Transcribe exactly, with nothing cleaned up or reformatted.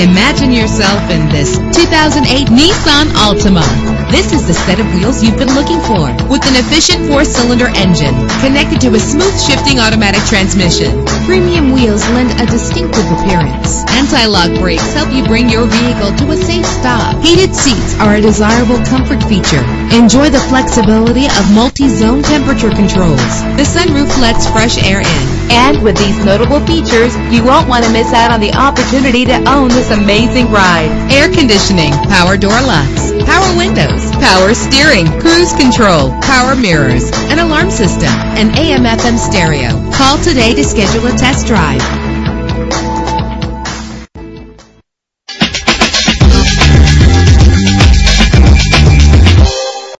Imagine yourself in this two thousand eight Nissan Altima. This is the set of wheels you've been looking for, with an efficient four-cylinder engine connected to a smooth shifting automatic transmission. Premium wheels lend a distinctive appearance. Anti-lock brakes help you bring your vehicle to a safe stop. Heated seats are a desirable comfort feature. Enjoy the flexibility of multi-zone temperature controls. The sunroof lets fresh air in. And with these notable features, you won't want to miss out on the opportunity to own this amazing ride. Air conditioning, power door locks, power windows, power steering, cruise control, power mirrors, an alarm system, an A M F M stereo. Call today to schedule a test drive.